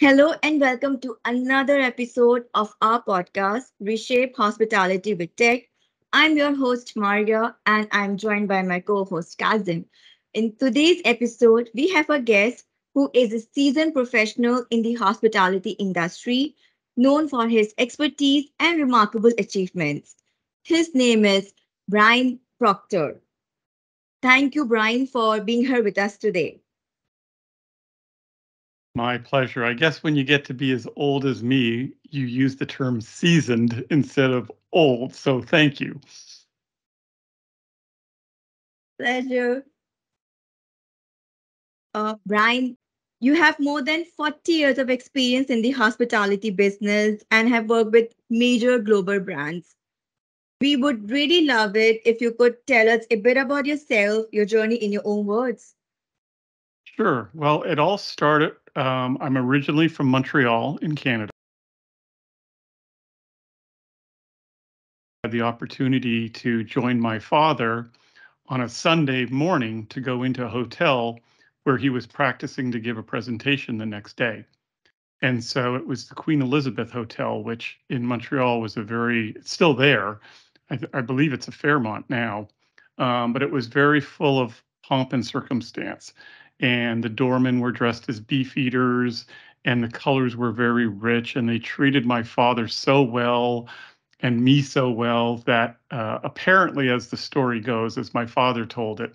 Hello and welcome to another episode of our podcast, Reshape Hospitality with Tech. I'm your host, Marga, and I'm joined by my co-host, Kazim. In today's episode, we have a guest who is a seasoned professional in the hospitality industry, known for his expertise and remarkable achievements. His name is Brian Proctor. Thank you, Brian, for being here with us today. My pleasure. I guess when you get to be as old as me, you use the term seasoned instead of old. So thank you. Pleasure. Brian, you have more than 40 years of experience in the hospitality business and have worked with major global brands. We would really love it if you could tell us a bit about yourself, your journey in your own words. Sure. Well, it all started, I'm originally from Montreal in Canada. I had the opportunity to join my father on a Sunday morning to go into a hotel where he was practicing to give a presentation the next day. And so it was the Queen Elizabeth Hotel, which in Montreal was it's still there. I believe it's a Fairmont now, but it was very full of pomp and circumstance. And the doormen were dressed as beefeaters, and the colors were very rich, and they treated my father so well and me so well that apparently, as the story goes, as my father told it,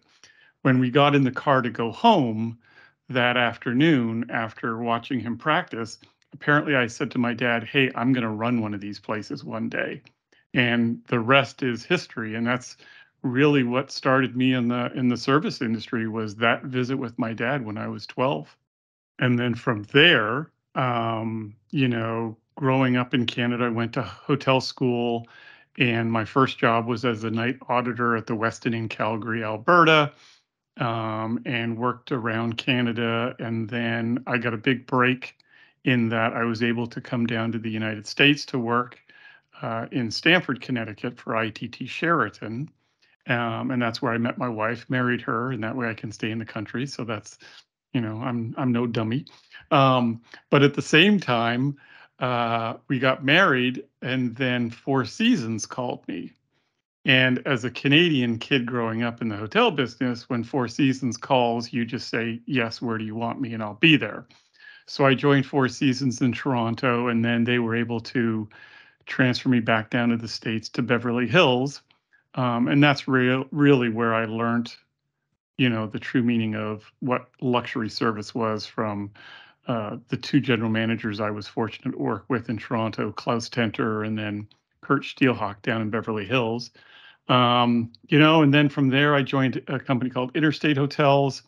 when we got in the car to go home that afternoon after watching him practice, apparently I said to my dad, hey, I'm going to run one of these places one day. And the rest is history, and that's really what started me in the service industry was that visit with my dad when I was 12. And then from there, growing up in Canada, I went to hotel school, and my first job was as a night auditor at the Westin in Calgary, Alberta, and worked around Canada. And then I got a big break in that I was able to come down to the United States to work in Stamford, Connecticut for ITT Sheraton. And that's where I met my wife, married her, and that way I can stay in the country. So that's, I'm no dummy. But at the same time, we got married, and then Four Seasons called me. And as a Canadian kid growing up in the hotel business, when Four Seasons calls, you just say, yes, where do you want me? And I'll be there. So I joined Four Seasons in Toronto, and then they were able to transfer me back down to the States to Beverly Hills. And that's really where I learned, the true meaning of what luxury service was from the two general managers I was fortunate to work with in Toronto, Klaus Tenter and then Kurt Steelhawk down in Beverly Hills. And then from there, I joined a company called Interstate Hotels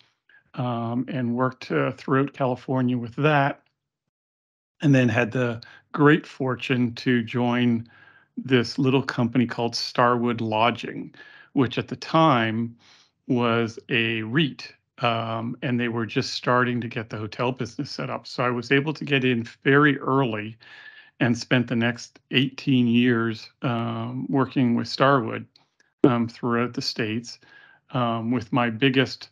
and worked throughout California with that. And then had the great fortune to join this little company called Starwood Lodging, which at the time was a REIT, and they were just starting to get the hotel business set up. So I was able to get in very early and spent the next 18 years working with Starwood throughout the States. With my biggest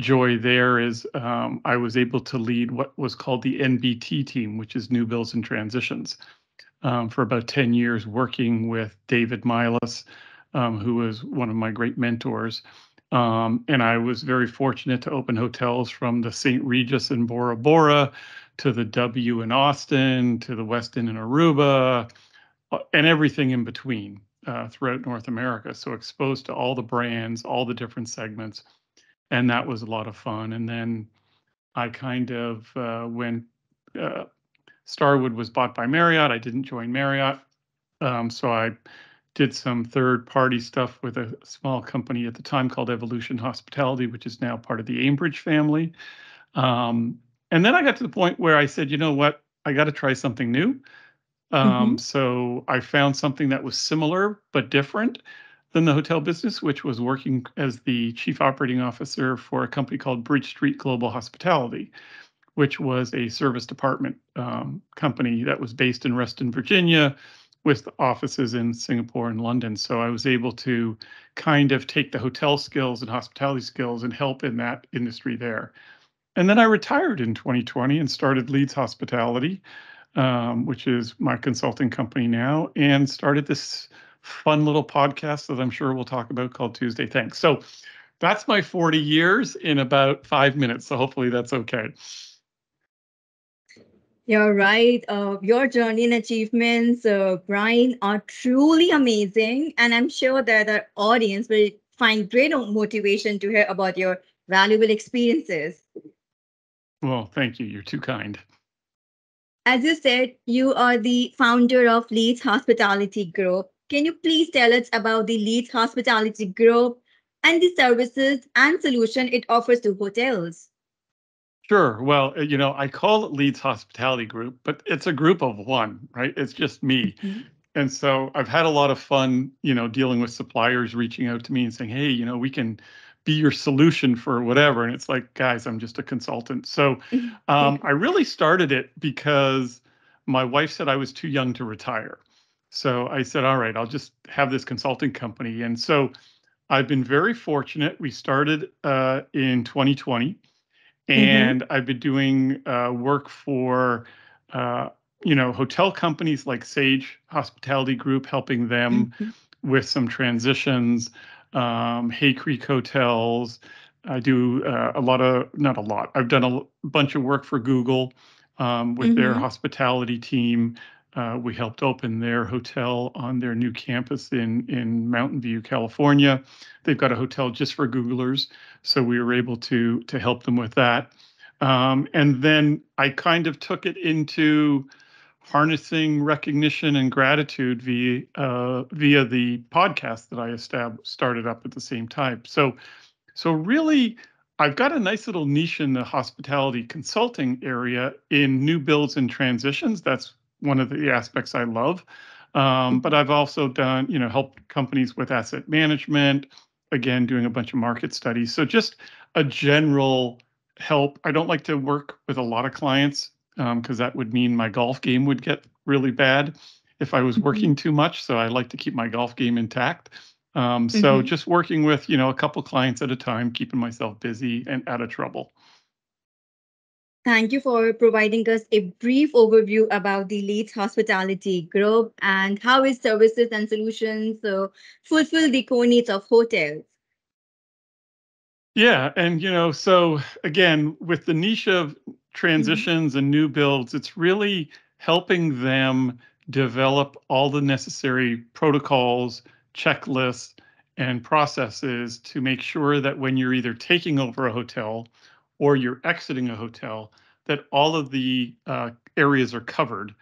joy there is I was able to lead what was called the NBT team, which is New Builds and Transitions. For about 10 years working with David Milas, who was one of my great mentors. And I was very fortunate to open hotels from the St Regis in Bora Bora to the W in Austin to the Westin in Aruba and everything in between throughout North America. So exposed to all the brands, all the different segments. And that was a lot of fun. And then I kind of went... Starwood was bought by Marriott. I didn't join Marriott. So I did some third-party stuff with a small company at the time called Evolution Hospitality, which is now part of the Ambridge family. And then I got to the point where I said, you know what? I got to try something new. So I found something that was similar but different than the hotel business, which was working as the chief operating officer for a company called Bridge Street Global Hospitality, which was a service department company that was based in Reston, Virginia, with offices in Singapore and London. So I was able to kind of take the hotel skills and hospitality skills and help in that industry there. And then I retired in 2020 and started Leeds Hospitality, which is my consulting company now, and started this fun little podcast that I'm sure we'll talk about called Tuesday Thanks. So that's my 40 years in about 5 minutes. So hopefully that's okay. You're right. Your journey and achievements, Brian, are truly amazing. And I'm sure that our audience will find great motivation to hear about your valuable experiences. Well, thank you. You're too kind. As you said, you are the founder of Leeds Hospitality Group. Can you please tell us about the Leeds Hospitality Group and the services and solution it offers to hotels? Sure. Well, you know, I call it Leeds Hospitality Group, but it's a group of one, right? It's just me. Mm-hmm. And so I've had a lot of fun, you know, dealing with suppliers reaching out to me and saying, hey, you know, we can be your solution for whatever. And it's like, guys, I'm just a consultant. So I really started it because my wife said I was too young to retire. So I said, all right, I'll just have this consulting company. And so I've been very fortunate. We started in 2020. And I've been doing work for, you know, hotel companies like Sage Hospitality Group, helping them with some transitions, Hay Creek Hotels. I do I've done a bunch of work for Google with their hospitality team. We helped open their hotel on their new campus in Mountain View, California. They've got a hotel just for Googlers, so we were able to help them with that. And then I kind of took it into harnessing recognition and gratitude via the podcast that I started up at the same time. So really, I've got a nice little niche in the hospitality consulting area in new builds and transitions. That's one of the aspects I love. But I've also done, you know, helped companies with asset management, again, doing a bunch of market studies. So just a general help. I don't like to work with a lot of clients because that would mean my golf game would get really bad if I was working too much. So I like to keep my golf game intact. So just working with, you know, a couple clients at a time, keeping myself busy and out of trouble. Thank you for providing us a brief overview about the Leeds Hospitality Group and how its services and solutions fulfill the core needs of hotels. Yeah, and you know, so again, with the niche of transitions and new builds, it's really helping them develop all the necessary protocols, checklists, and processes to make sure that when you're either taking over a hotel or you're exiting a hotel, that all of the areas are covered,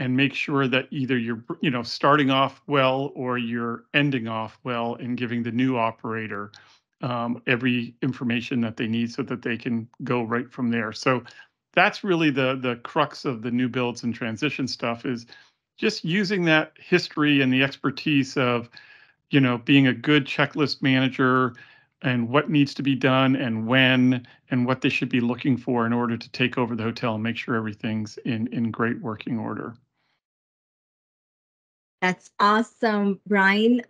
and make sure that either you're, you know, starting off well or you're ending off well and giving the new operator every information that they need so that they can go right from there. So that's really the crux of the new builds and transition stuff, is just using that history and the expertise of, you know, being a good checklist manager and what needs to be done and when and what they should be looking for in order to take over the hotel and make sure everything's in great working order. That's awesome, Brian.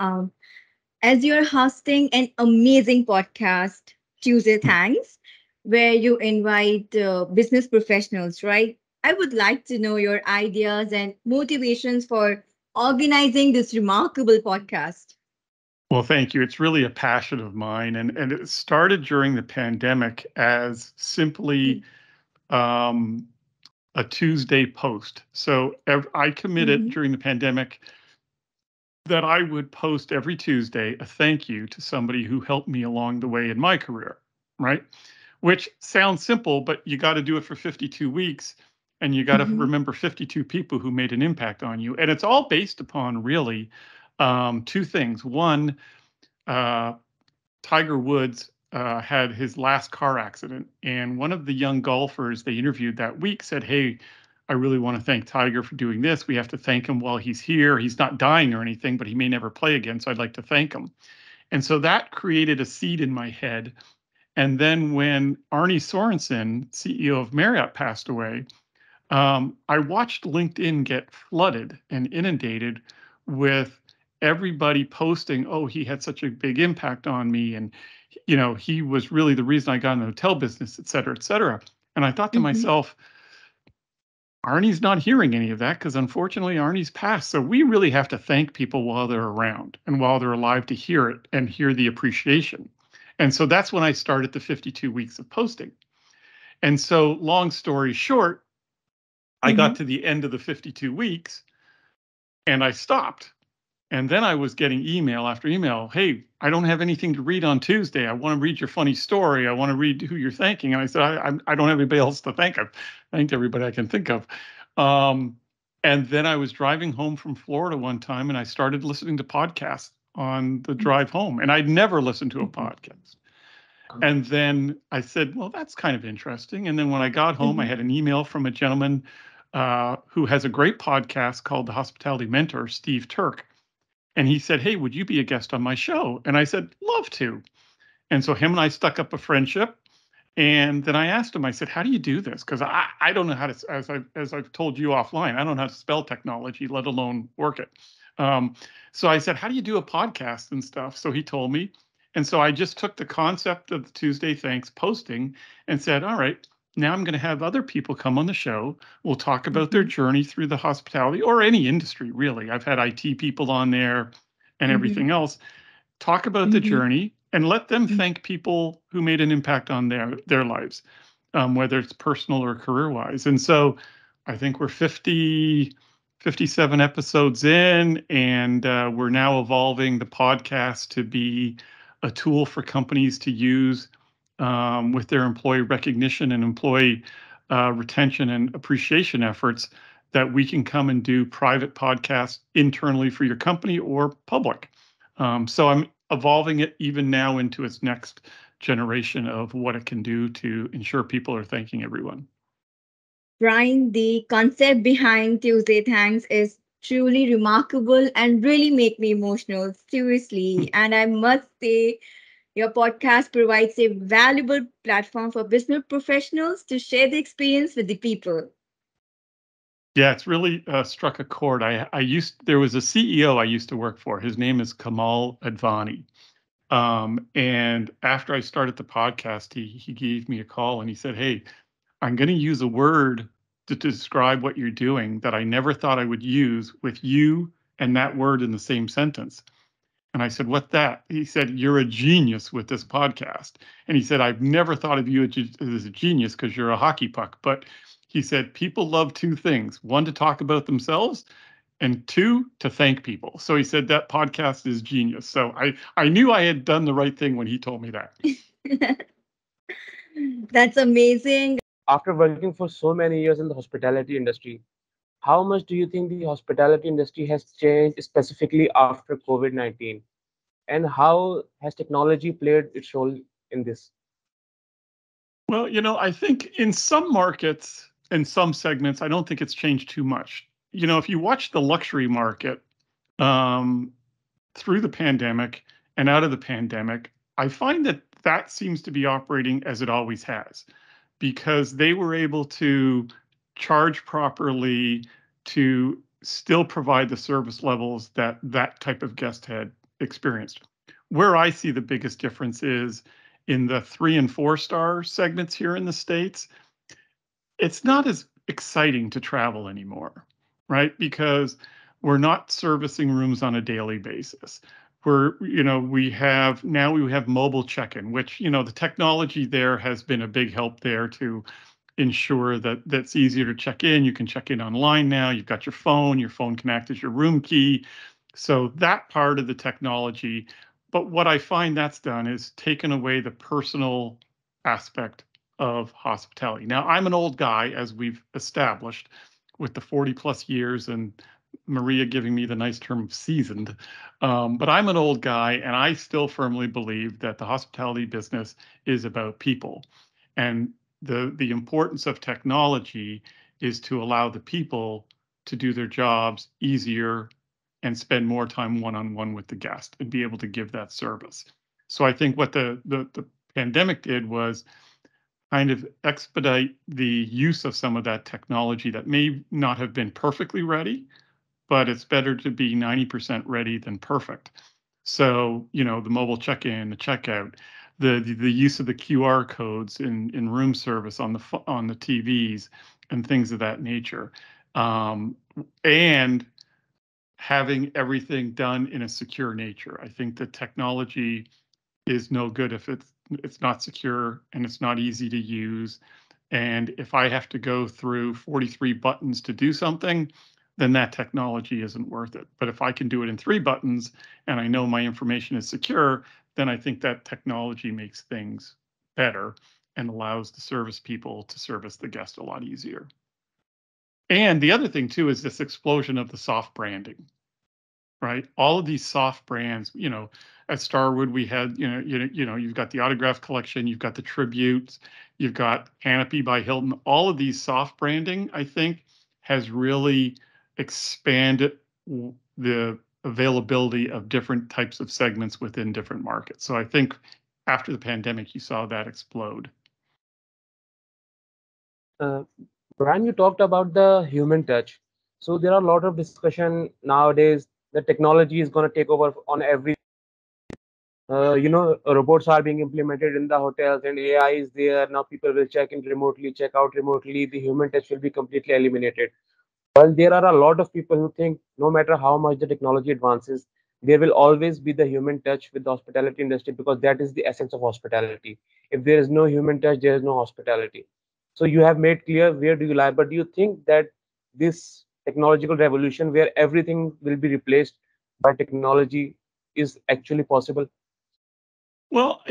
As you're hosting an amazing podcast, Tuesday Thanks, where you invite business professionals, right? I would like to know your ideas and motivations for organizing this remarkable podcast. Well, thank you. It's really a passion of mine. And it started during the pandemic as simply a Tuesday post. So I committed during the pandemic that I would post every Tuesday a thank you to somebody who helped me along the way in my career, right? Which sounds simple, but you got to do it for 52 weeks. And you got to remember 52 people who made an impact on you. And it's all based upon really two things. One, Tiger Woods had his last car accident, and one of the young golfers they interviewed that week said, hey, I really want to thank Tiger for doing this. We have to thank him while he's here. He's not dying or anything, but he may never play again, so I'd like to thank him. And so that created a seed in my head. And then when Arne Sorensen, CEO of Marriott, passed away, I watched LinkedIn get flooded and inundated with everybody posting, oh, he had such a big impact on me. And, you know, he was really the reason I got in the hotel business, et cetera, et cetera. And I thought to myself, Arnie's not hearing any of that because unfortunately Arnie's passed. So we really have to thank people while they're around and while they're alive to hear it and hear the appreciation. And so that's when I started the 52 weeks of posting. And so long story short, I got to the end of the 52 weeks and I stopped. And then I was getting email after email. Hey, I don't have anything to read on Tuesday. I want to read your funny story. I want to read who you're thanking. And I said, I don't have anybody else to thank. I've thanked everybody I can think of. And then I was driving home from Florida one time and I started listening to podcasts on the drive home. And I'd never listened to a podcast. And then I said, well, that's kind of interesting. And then when I got home, I had an email from a gentleman who has a great podcast called The Hospitality Mentor, Steve Turk. And he said, hey, would you be a guest on my show? And I said, love to. And so him and I stuck up a friendship. And then I asked him, I said, how do you do this? Because I don't know how to, as I've told you offline, I don't know how to spell technology, let alone work it. So I said, how do you do a podcast and stuff? So he told me. And so I just took the concept of the Tuesday Thanks posting and said, all right, now I'm going to have other people come on the show. We'll talk about their journey through the hospitality or any industry, really. I've had IT people on there and everything else. Talk about the journey and let them thank people who made an impact on their lives, whether it's personal or career-wise. And so I think we're 57 episodes in, and we're now evolving the podcast to be a tool for companies to use with their employee recognition and employee retention and appreciation efforts, that we can come and do private podcasts internally for your company or public. So I'm evolving it even now into its next generation of what it can do to ensure people are thanking everyone. Brian, the concept behind Tuesday Thanks is truly remarkable and really make me emotional, seriously. And I must say, your podcast provides a valuable platform for business professionals to share the experience with the people. Yeah, it's really struck a chord. There was a CEO I used to work for. His name is Kamal Advani. And after I started the podcast, he gave me a call and he said, hey, I'm going to use a word to describe what you're doing that I never thought I would use with you and that word in the same sentence. And I said, what's that? He said, you're a genius with this podcast. And he said, I've never thought of you as a genius because you're a hockey puck. But he said, people love two things, one, to talk about themselves, and two, to thank people. So he said, that podcast is genius. So I knew I had done the right thing when he told me that. That's amazing. After working for so many years in the hospitality industry, how much do you think the hospitality industry has changed specifically after COVID-19? And how has technology played its role in this? Well, you know, I think in some markets and some segments, I don't think it's changed too much. You know, if you watch the luxury market through the pandemic and out of the pandemic, I find that that seems to be operating as it always has, because they were able to charge properly to still provide the service levels that type of guest had experienced. Where I see the biggest difference is in the 3- and 4-star segments here in the States. It's not as exciting to travel anymore, right? Because we're not servicing rooms on a daily basis. We have mobile check-in, which, you know, the technology there has been a big help there to ensure that that's easier to check in. You can check in online now. You've got your phone can act as your room key. So that part of the technology. But what I find that's done is taken away the personal aspect of hospitality. Now, I'm an old guy, as we've established, with the 40-plus years and Maria giving me the nice term of seasoned. But I'm an old guy, and I still firmly believe that the hospitality business is about people. And the importance of technology is to allow the people to do their jobs easier and spend more time one-on-one with the guest and be able to give that service. So I think what the pandemic did was kind of expedite the use of some of that technology that may not have been perfectly ready, but it's better to be 90% ready than perfect. So, you know, the mobile check-in, the checkout, the use of the QR codes in room service on the TVs and things of that nature, and having everything done in a secure nature. I think the technology is no good if it's not secure and it's not easy to use. And if I have to go through 43 buttons to do something, then that technology isn't worth it. But if I can do it in 3 buttons and I know my information is secure, then I think that technology makes things better and allows the service people to service the guest a lot easier. And the other thing too is this explosion of the soft branding, right? All of these soft brands, you know, at Starwood we had, you've got the Autograph Collection, you've got the Tributes, you've got Canopy by Hilton. All of these soft branding, I think, has really expanded the availability of different types of segments within different markets. So I think after the pandemic, you saw that explode. Brian, you talked about the human touch. So there are a lot of discussion nowadays that technology is going to take over on every, robots are being implemented in the hotels and AI is there. Now people will check in remotely, check out remotely. The human touch will be completely eliminated. While there are a lot of people who think no matter how much the technology advances, there will always be the human touch with the hospitality industry, because that is the essence of hospitality. If there is no human touch, there is no hospitality. So you have made clear where do you lie, but do you think that this technological revolution where everything will be replaced by technology is actually possible? Well, I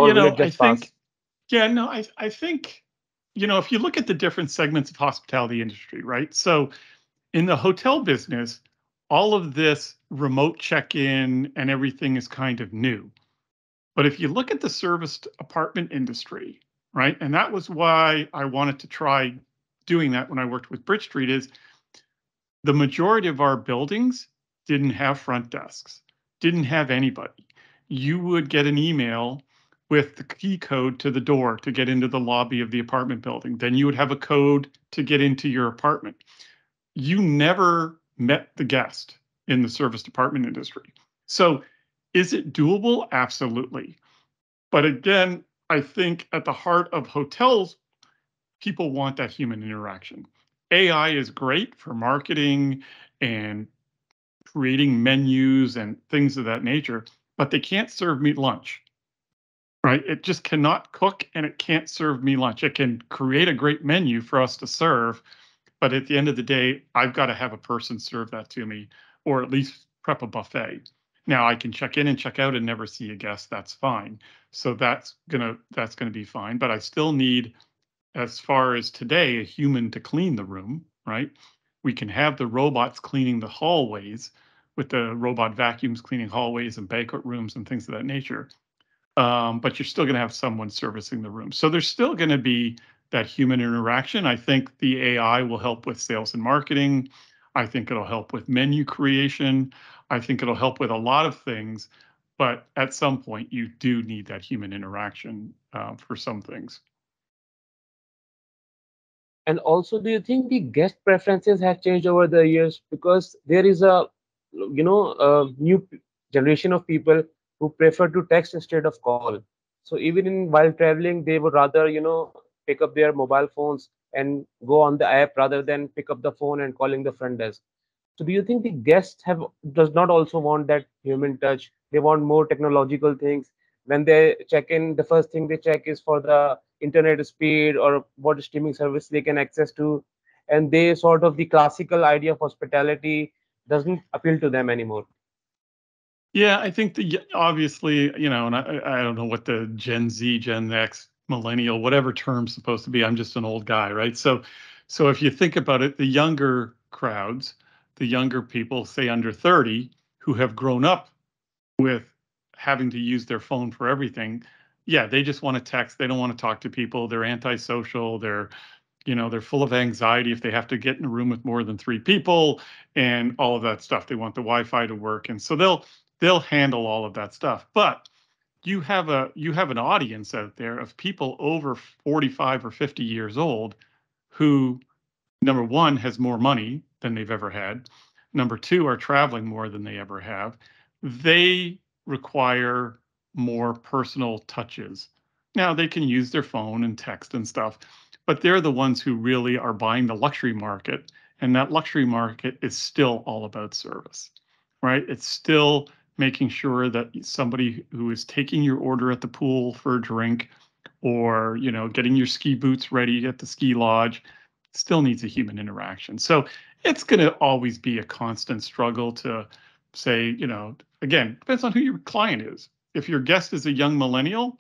think, if you look at the different segments of hospitality industry, right? So in the hotel business, all of this remote check-in and everything is kind of new. But if you look at the serviced apartment industry, right? And that was why I wanted to try doing that when I worked with Bridge Street, is the majority of our buildings didn't have front desks, didn't have anybody. You would get an email with the key code to the door to get into the lobby of the apartment building. Then you would have a code to get into your apartment. You never met the guest in the serviced apartment industry. So is it doable? Absolutely. But again, I think at the heart of hotels, people want that human interaction. AI is great for marketing and creating menus and things of that nature, but they can't serve me lunch, right? It just cannot cook and it can't serve me lunch. It can create a great menu for us to serve, but at the end of the day, I've got to have a person serve that to me, or at least prep a buffet. Now I can check in and check out and never see a guest. That's fine. So that's gonna be fine. But I still need, as far as today, a human to clean the room, right? We can have the robots cleaning the hallways with the robot vacuums cleaning hallways and banquet rooms and things of that nature. But you're still gonna have someone servicing the room. So there's still gonna be that human interaction. I think the AI will help with sales and marketing. I think it'll help with menu creation. I think it'll help with a lot of things, but at some point you do need that human interaction for some things. And also, do you think the guest preferences have changed over the years? Because there is a new generation of people who prefer to text instead of call. So even while traveling, they would rather, pick up their mobile phones and go on the app rather than pick up the phone and calling the front desk. So do you think the guests does not also want that human touch? They want more technological things. When they check in, the first thing they check is for the internet speed or what streaming service they can access to. And they sort of the classical idea of hospitality doesn't appeal to them anymore. Yeah, I think obviously, and I don't know what the Gen Z, Gen X, millennial, whatever term's supposed to be, I'm just an old guy, right? So if you think about it, the younger crowds, the younger people, say under 30, who have grown up with having to use their phone for everything, yeah, they just want to text. They don't want to talk to people. They're antisocial. They're full of anxiety if they have to get in a room with more than 3 people and all of that stuff. They want the Wi-Fi to work. And so they'll handle all of that stuff. But you have an audience out there of people over 45 or 50 years old who, number one, has more money than they've ever had. Number two, are traveling more than they ever have. They require more personal touches Now they can use their phone and text and stuff, but they're the ones who really are buying the luxury market. And that luxury market is still all about service, right? It's still making sure that somebody who is taking your order at the pool for a drink or, you know, getting your ski boots ready at the ski lodge still needs a human interaction. So it's going to always be a constant struggle to say, you know, again, depends on who your client is. If your guest is a young millennial,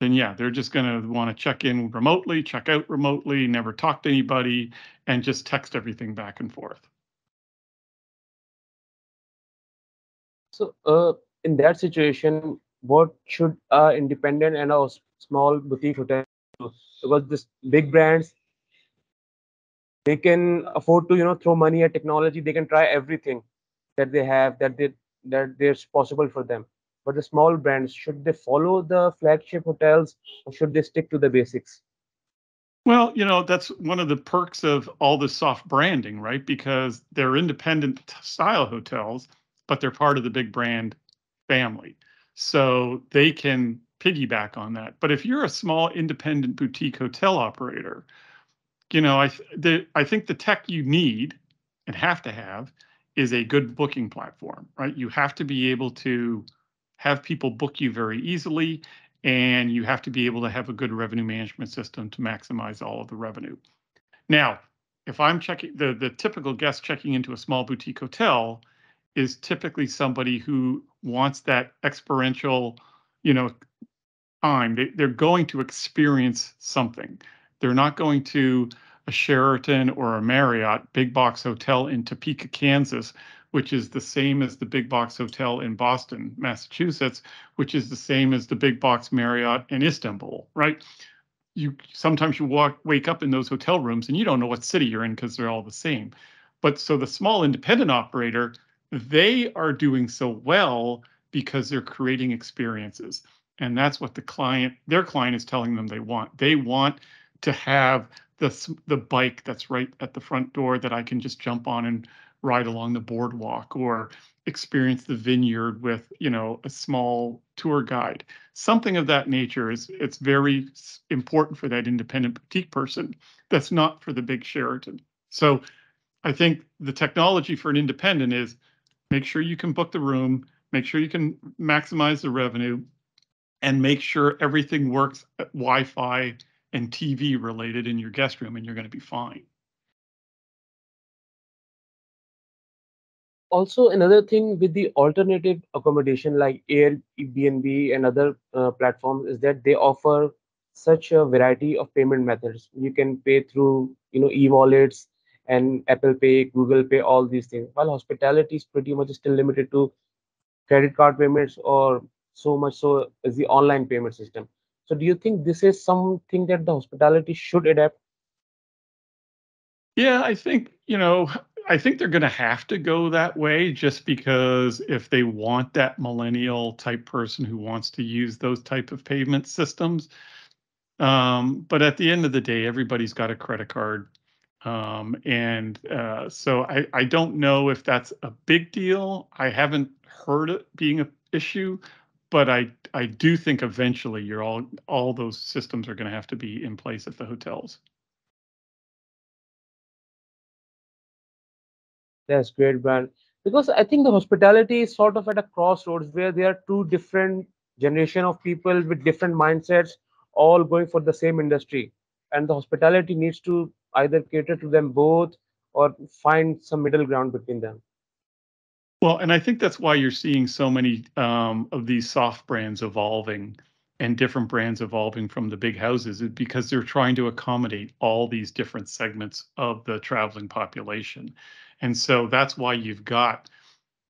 then yeah, they're just going to want to check in remotely, check out remotely, never talk to anybody, and just text everything back and forth. So in that situation, what should an independent and a small boutique hotel do? Because this big brands, they can afford to, you know, throw money at technology. They can try everything that they have, that there's possible for them. But the small brands, should they follow the flagship hotels or should they stick to the basics? Well, you know, that's one of the perks of all the soft branding, right? Because they're independent style hotels, but they're part of the big brand family. So they can piggyback on that. But if you're a small independent boutique hotel operator, you know, I think the tech you need and have to have is a good booking platform, right? You have to be able to have people book you very easily, and you have to be able to have a good revenue management system to maximize all of the revenue. Now, if I'm checking, the typical guest checking into a small boutique hotel is typically somebody who wants that experiential, you know, time. They're going to experience something. They're not going to a Sheraton or a Marriott big box hotel in Topeka, Kansas, which is the same as the big box hotel in Boston, Massachusetts, which is the same as the big box Marriott in Istanbul, right? You sometimes you wake up in those hotel rooms and you don't know what city you're in because they're all the same. But so the small independent operator, they are doing so well because they're creating experiences. And that's what the client, their client is telling them they want. They want to have the bike that's right at the front door that I can just jump on and ride along the boardwalk or experience the vineyard with, you know, a small tour guide. Something of that nature is, it's very important for that independent boutique person. That's not for the big Sheraton. So I think the technology for an independent is make sure you can book the room, make sure you can maximize the revenue, and make sure everything works at Wi-Fi and TV related in your guest room, and you're going to be fine. Also, another thing with the alternative accommodation like Airbnb and other platforms is that they offer such a variety of payment methods. You can pay through, you know, e-wallets and Apple Pay, Google Pay, all these things. While hospitality is pretty much still limited to credit card payments or so much so as the online payment system. So do you think this is something that the hospitality should adapt? Yeah, I think, you know, I think they're going to have to go that way just because if they want that millennial type person who wants to use those type of payment systems. But at the end of the day, everybody's got a credit card. So I don't know if that's a big deal. I haven't heard it being an issue, but I do think eventually you're all those systems are going to have to be in place at the hotels. That's great, Brian. Because I think the hospitality is sort of at a crossroads where there are two different generations of people with different mindsets, all going for the same industry. And the hospitality needs to either cater to them both or find some middle ground between them. Well, and I think that's why you're seeing so many of these soft brands evolving and different brands evolving from the big houses, is because they're trying to accommodate all these different segments of the traveling population. And so that's why you've got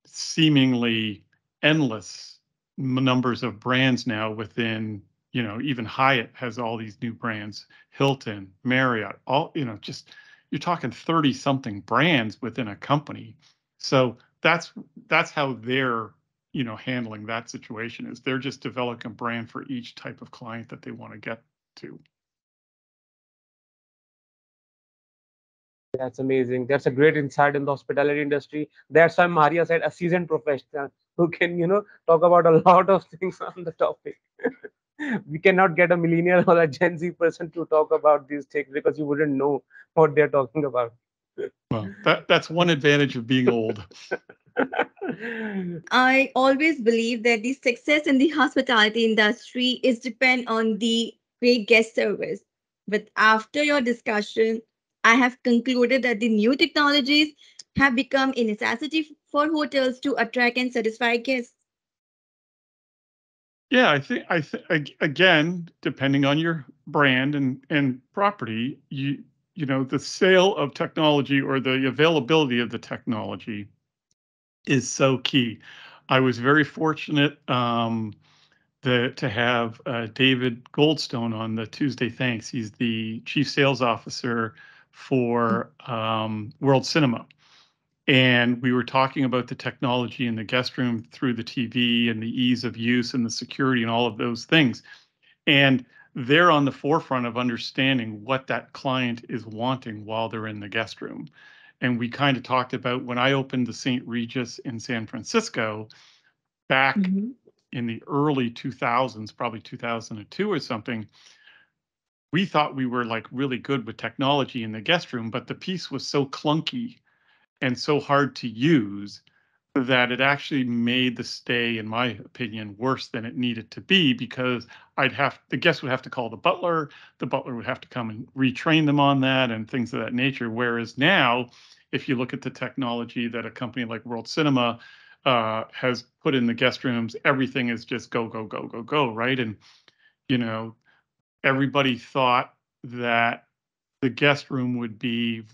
seemingly endless numbers of brands now within, you know, even Hyatt has all these new brands, Hilton, Marriott, all, you know, just you're talking 30 something brands within a company. So that's how they're, you know, handling that situation, is they're just developing a brand for each type of client that they want to get to. That's amazing. That's a great insight in the hospitality industry. That's why Maria said a seasoned professional who can, you know, talk about a lot of things on the topic. We cannot get a millennial or a Gen Z person to talk about these things because you wouldn't know what they're talking about. Well, that's one advantage of being old. I always believe that the success in the hospitality industry is dependent on the great guest service. But after your discussion, I have concluded that the new technologies have become a necessity for hotels to attract and satisfy guests. Yeah, I think again, depending on your brand and property, you know, the sale of technology or the availability of the technology is so key. I was very fortunate to have David Goldstone on the Tuesday Thanks. He's the chief sales officer for World Cinema. And we were talking about the technology in the guest room through the TV and the ease of use and the security and all of those things. And they're on the forefront of understanding what that client is wanting while they're in the guest room. And we kind of talked about when I opened the St. Regis in San Francisco back in the early 2000s, probably 2002 or something, we thought we were like really good with technology in the guest room, but the piece was so clunky and so hard to use that it actually made the stay, in my opinion, worse than it needed to be, because the guest would have to call the butler would have to come and retrain them on that and things of that nature. Whereas now, if you look at the technology that a company like World Cinema has put in the guest rooms, everything is just go, go, go, go, go, right? And, you know, everybody thought that the guest room would be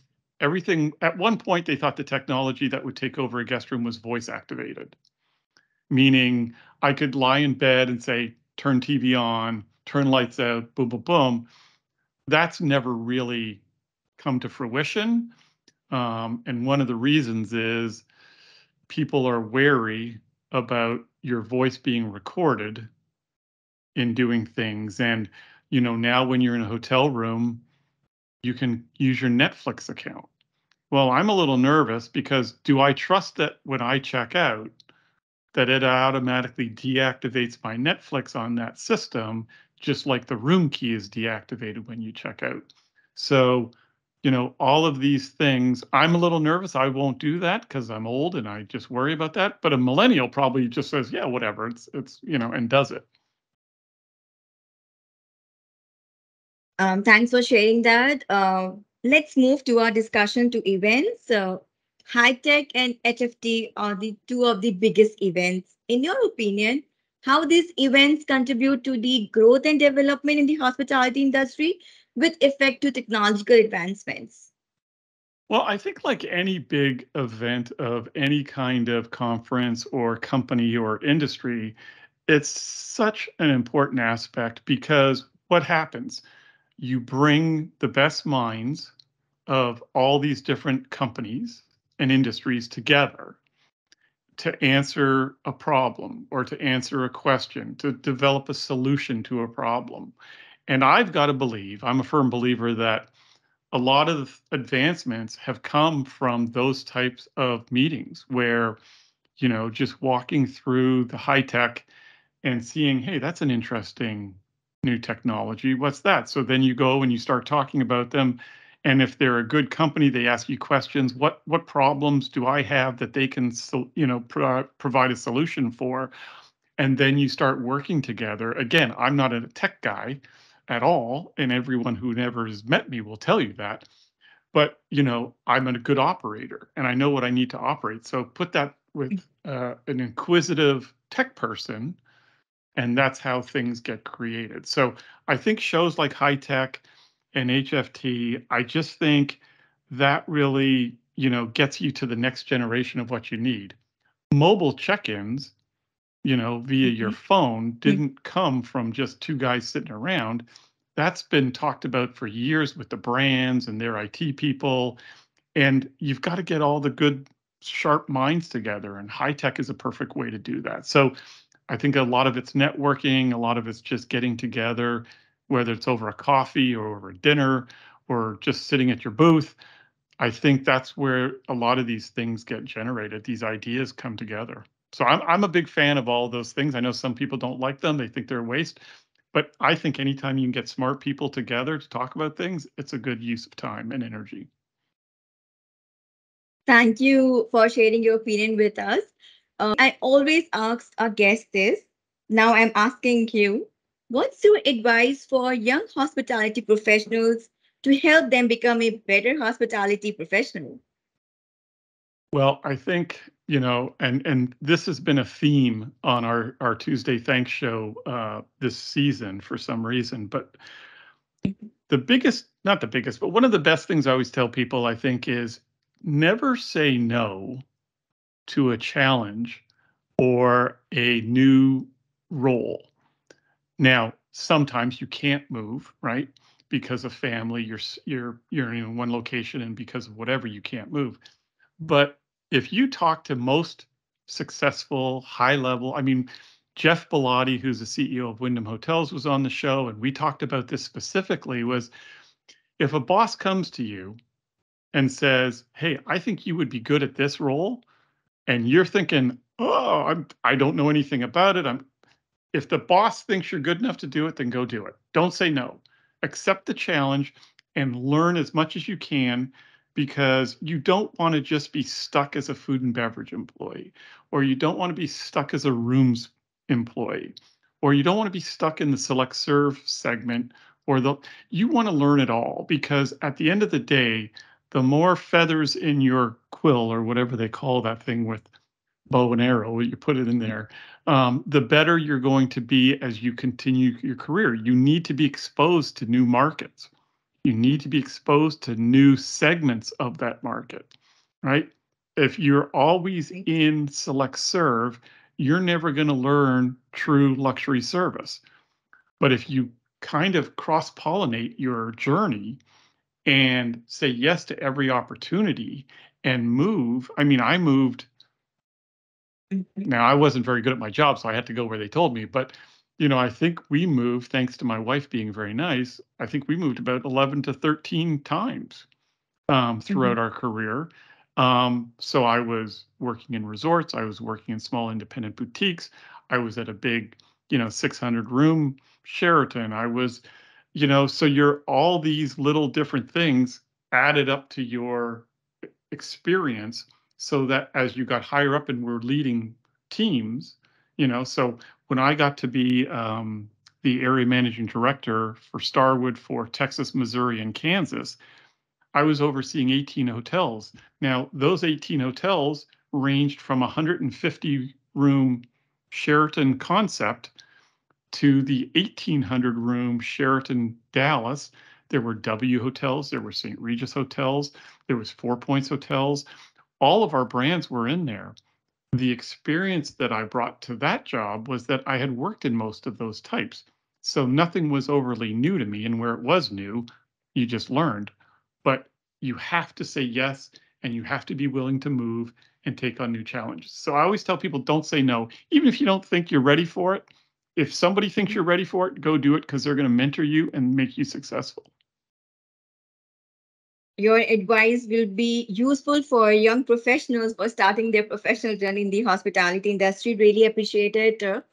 everything. At one point, they thought the technology that would take over a guest room was voice activated, meaning I could lie in bed and say, turn TV on, turn lights out, boom, boom, boom. That's never really come to fruition. And one of the reasons is people are wary about your voice being recorded in doing things. And, you know, now when you're in a hotel room, you can use your Netflix account. Well, I'm a little nervous because do I trust that when I check out that it automatically deactivates my Netflix on that system, just like the room key is deactivated when you check out? So, you know, all of these things, I'm a little nervous. I won't do that because I'm old and I just worry about that. But a millennial probably just says, yeah, whatever, it's you know, and does it. Thanks for sharing that. Let's move to our discussion to events. So high tech and HFT are the two of the biggest events. In your opinion, how these events contribute to the growth and development in the hospitality industry with effect to technological advancements? Well, I think like any big event of any kind of conference or company or industry, it's such an important aspect because what happens? You bring the best minds of all these different companies and industries together to answer a problem or to answer a question, to develop a solution to a problem. And I've got to believe, I'm a firm believer that a lot of advancements have come from those types of meetings where, you know, just walking through the high tech and seeing, hey, that's an interesting new technology. What's that? So then you go and you start talking about them. And if they're a good company, they ask you questions. What problems do I have that they can, you know, provide a solution for? And then you start working together. Again, I'm not a tech guy at all. And everyone who never has met me will tell you that. But, you know, I'm a good operator and I know what I need to operate. So put that with an inquisitive tech person, and that's how things get created. So I think shows like High Tech and HFT, I just think that really, you know, gets you to the next generation of what you need. Mobile check-ins, you know, via your phone didn't come from just two guys sitting around. That's been talked about for years with the brands and their IT people. And you've got to get all the good, sharp minds together. And High Tech is a perfect way to do that. So I think a lot of it's networking, a lot of it's just getting together, whether it's over a coffee or over dinner or just sitting at your booth. I think that's where a lot of these things get generated. These ideas come together. So I'm a big fan of all those things. I know some people don't like them. They think they're a waste. But I think anytime you can get smart people together to talk about things, it's a good use of time and energy. Thank you for sharing your opinion with us. I always ask our guests this. Now I'm asking you, what's your advice for young hospitality professionals to help them become a better hospitality professional? Well, I think, you know, and this has been a theme on our Tuesday Thanks show this season for some reason. But not the biggest, but one of the best things I always tell people, I think, is never say no to a challenge or a new role. Now, sometimes you can't move, right? Because of family, you're in one location, and because of whatever, you can't move. But if you talk to most successful, high-level, I mean, Jeff Bellotti, who's the CEO of Wyndham Hotels, was on the show, and we talked about this specifically, was if a boss comes to you and says, hey, I think you would be good at this role, and you're thinking, oh, I don't know anything about it. If the boss thinks you're good enough to do it, then go do it. Don't say no. Accept the challenge and learn as much as you can, because you don't want to just be stuck as a food and beverage employee, or you don't want to be stuck as a rooms employee, or you don't want to be stuck in the select serve segment, or you want to learn it all, because at the end of the day, the more feathers in your quill, or whatever they call that thing with bow and arrow, you put it in there, the better you're going to be as you continue your career. You need to be exposed to new markets. You need to be exposed to new segments of that market, right? If you're always in select serve, you're never going to learn true luxury service. But if you kind of cross-pollinate your journey and say yes to every opportunity and move, I mean, I moved. Now, I wasn't very good at my job, so I had to go where they told me, but you know, I think we moved, thanks to my wife being very nice, I think we moved about 11 to 13 times throughout our career. So I was working in resorts. I was working in small independent boutiques. I was at a big, you know, 600-room Sheraton. I was, you know, so you're all these little different things added up to your experience, so that as you got higher up and were leading teams, you know, so when I got to be the area managing director for Starwood for Texas, Missouri, and Kansas, I was overseeing 18 hotels. Now, those 18 hotels ranged from 150-room Sheraton concept to the 1,800-room Sheraton Dallas. There were W hotels. There were St. Regis hotels. There was Four Points hotels. All of our brands were in there. The experience that I brought to that job was that I had worked in most of those types. So nothing was overly new to me. And where it was new, you just learned. But you have to say yes, and you have to be willing to move and take on new challenges. So I always tell people, don't say no. Even if you don't think you're ready for it, if somebody thinks you're ready for it, go do it, because they're going to mentor you and make you successful. Your advice will be useful for young professionals for starting their professional journey in the hospitality industry. Really appreciate it.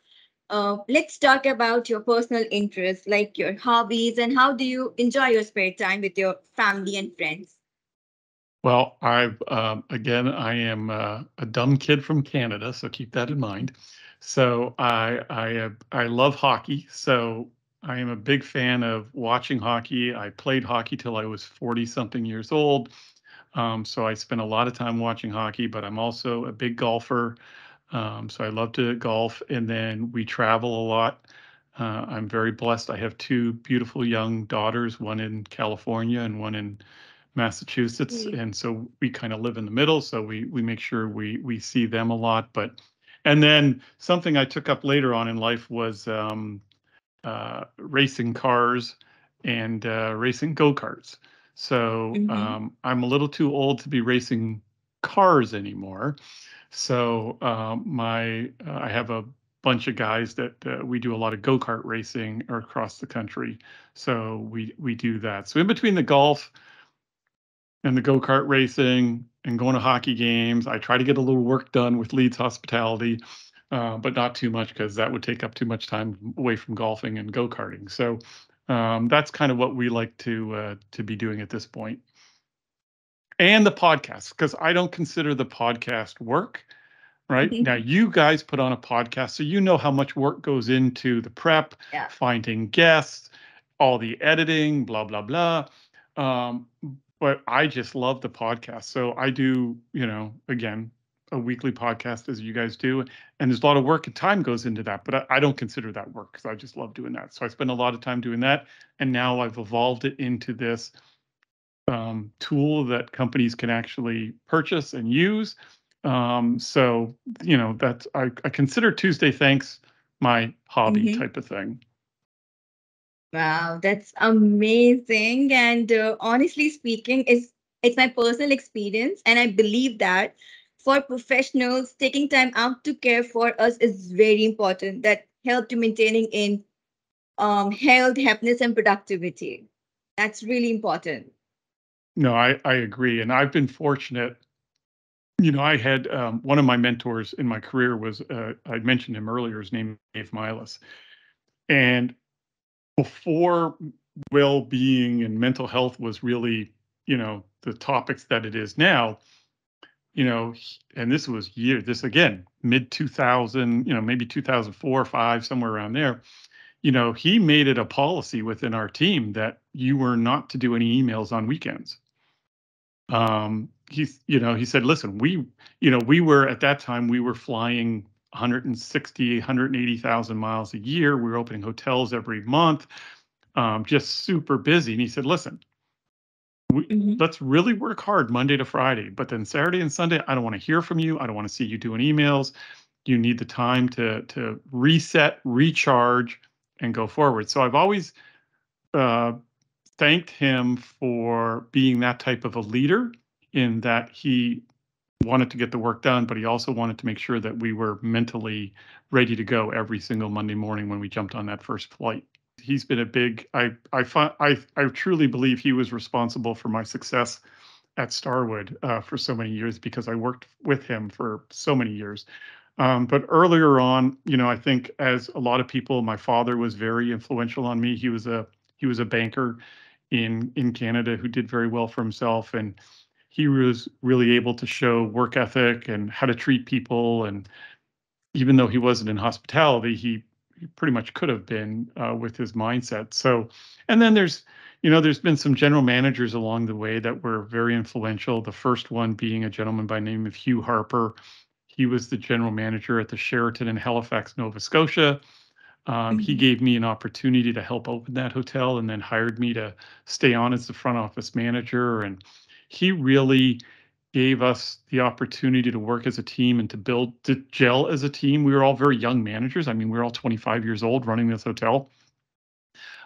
Let's talk about your personal interests, like your hobbies, and how do you enjoy your spare time with your family and friends? Well, I am a dumb kid from Canada, so keep that in mind. So I love hockey. So I am a big fan of watching hockey. I played hockey till I was 40-something years old. So I spent a lot of time watching hockey, but I'm also a big golfer. So I love to golf. And then we travel a lot. I'm very blessed. I have two beautiful young daughters, one in California and one in Massachusetts. Mm-hmm. And so we kind of live in the middle. So we make sure we see them a lot. And then something I took up later on in life was racing cars and racing go-karts. So I'm a little too old to be racing cars anymore. So I have a bunch of guys that we do a lot of go-kart racing across the country. So we do that. So in between the golf and the go-kart racing and going to hockey games, I try to get a little work done with Leeds Hospitality. but not too much because that would take up too much time away from golfing and go-karting. So that's kind of what we like to be doing at this point. And the podcast, because I don't consider the podcast work. Right now, you guys put on a podcast, so you know how much work goes into the prep, finding guests, all the editing, blah, blah, blah. But I just love the podcast. So I do, you know, again, a weekly podcast as you guys do. And there's a lot of work and time goes into that. But I don't consider that work because I just love doing that. So I spend a lot of time doing that. And now I've evolved it into this tool that companies can actually purchase and use. So, you know, that's, I consider Tuesday Thanks my hobby type of thing. Wow, that's amazing. And honestly speaking, it's my personal experience. And I believe that for professionals, taking time out to care for us is very important. That helps to maintaining in health, happiness, and productivity. That's really important. No, I agree. And I've been fortunate. You know, I had one of my mentors in my career was, I mentioned him earlier, his name is Dave Milas. And before well-being and mental health was really, you know, the topics that it is now, you know, and this was again, mid-2000, you know, maybe 2004 or 5, somewhere around there, you know, he made it a policy within our team that you were not to do any emails on weekends. He said, listen, we were at that time, we were flying 160, 180,000 miles a year. We were opening hotels every month, just super busy. And he said, listen, let's really work hard Monday to Friday, but then Saturday and Sunday, I don't want to hear from you. I don't want to see you doing emails. You need the time to reset, recharge, and go forward. So I've always, thanked him for being that type of a leader, in that he wanted to get the work done, but he also wanted to make sure that we were mentally ready to go every single Monday morning when we jumped on that first flight. He's been a big, I truly believe he was responsible for my success at Starwood for so many years, because I worked with him for so many years. But earlier on, you know, I think as a lot of people, my father was very influential on me. He was a banker in Canada who did very well for himself, and he was really able to show work ethic and how to treat people. And even though he wasn't in hospitality, he pretty much could have been with his mindset. So, and then there's been some general managers along the way that were very influential. The first one being a gentleman by the name of Hugh Harper. He was the general manager at the Sheraton in Halifax, Nova Scotia. He gave me an opportunity to help open that hotel, and then hired me to stay on as the front office manager. And he really gave us the opportunity to work as a team and to gel as a team. We were all very young managers. I mean, we were all 25 years old running this hotel.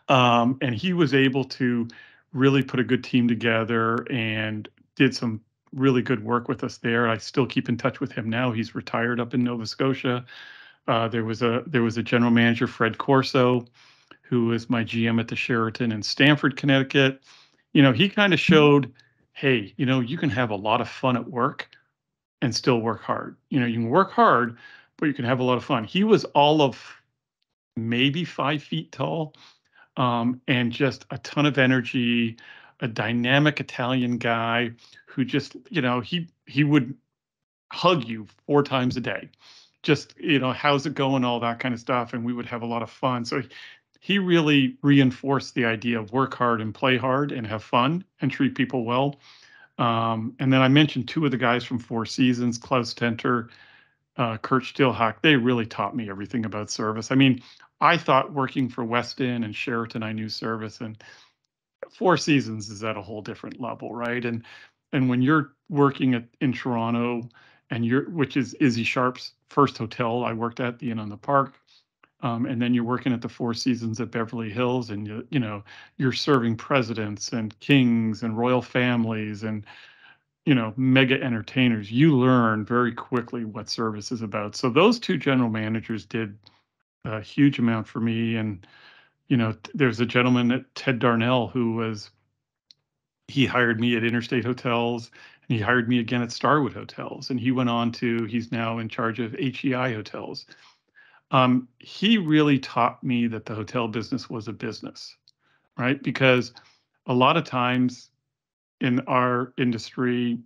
And he was able to really put a good team together and did some really good work with us there. I still keep in touch with him now. He's retired up in Nova Scotia. There was a general manager, Fred Corso, who was my GM at the Sheraton in Stamford, Connecticut. You know, he kind of showed, hey, you know, you can have a lot of fun at work and still work hard. You know, you can work hard, but you can have a lot of fun. He was all of maybe 5 feet tall, and just a ton of energy, a dynamic Italian guy who just, you know, he would hug you 4 times a day. Just, you know, how's it going, all that kind of stuff. And we would have a lot of fun. So he really reinforced the idea of work hard and play hard and have fun and treat people well. And then I mentioned 2 of the guys from Four Seasons, Klaus Tenter, Kurt Steelhawk. They really taught me everything about service. I mean, I thought working for Westin and Sheraton, I knew service, and Four Seasons is at a whole different level, right? And when you're working in Toronto, and which is Izzy Sharp's first hotel I worked at, the Inn on the Park. And then you're working at the Four Seasons at Beverly Hills, and you know, you're serving presidents and kings and royal families and, you know, mega entertainers. You learn very quickly what service is about. So those 2 general managers did a huge amount for me. And, you know, there's a gentleman, Ted Darnell, he hired me at Interstate Hotels, And he hired me again at Starwood Hotels. And he went on to, he's now in charge of HEI Hotels. He really taught me that the hotel business was a business, right? Because a lot of times in our industry,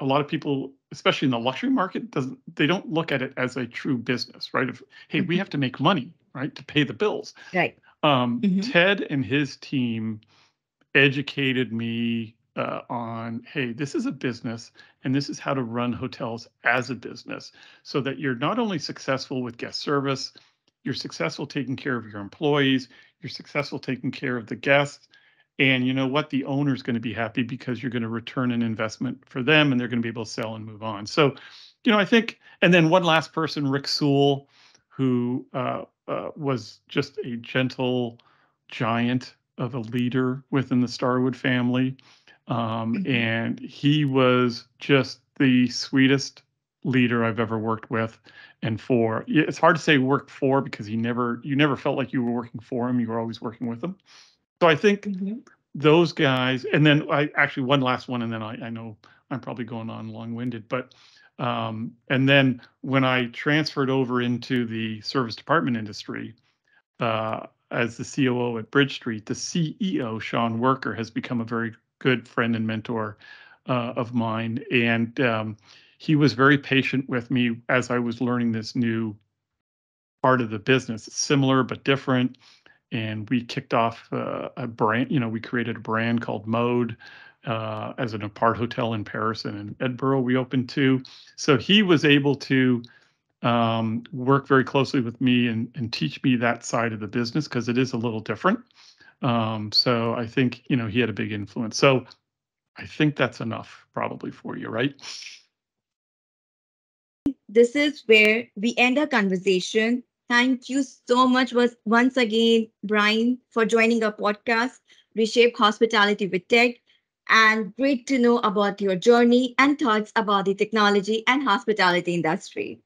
a lot of people, especially in the luxury market, they don't look at it as a true business, right? Of, hey, we have to make money, right, to pay the bills. Right. Ted and his team educated me on, hey, this is a business, and this is how to run hotels as a business, so that you're not only successful with guest service, you're successful taking care of your employees, you're successful taking care of the guests, and you know what, the owner's going to be happy because you're going to return an investment for them, and they're going to be able to sell and move on. So, you know, I think, and then one last person, Rick Sewell, who was just a gentle giant of a leader within the Starwood family. And he was just the sweetest leader I've ever worked with and for. It's hard to say worked for, because you never felt like you were working for him. You were always working with him. So I think those guys, and then I actually one last one, and then I know I'm probably going on long-winded, but and then when I transferred over into the service department industry as the COO at Bridge Street, the CEO, Sean Worker, has become a very good friend and mentor of mine. And he was very patient with me as I was learning this new part of the business. It's similar but different. And we kicked off a brand, you know, we created a brand called Mode as an apart hotel in Paris, and in Edinburgh we opened two. So he was able to work very closely with me and teach me that side of the business, because it is a little different. So I think, you know, he had a big influence. So I think that's enough probably for you, right? This is where we end our conversation. Thank you so much once again, Brian, for joining our podcast, Reshape Hospitality with Tech. And great to know about your journey and thoughts about the technology and hospitality industry.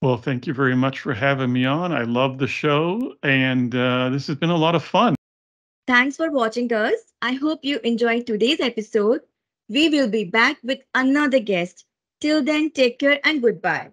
Well, thank you very much for having me on. I love the show, and this has been a lot of fun. Thanks for watching us. I hope you enjoyed today's episode. We will be back with another guest. Till then, take care and goodbye.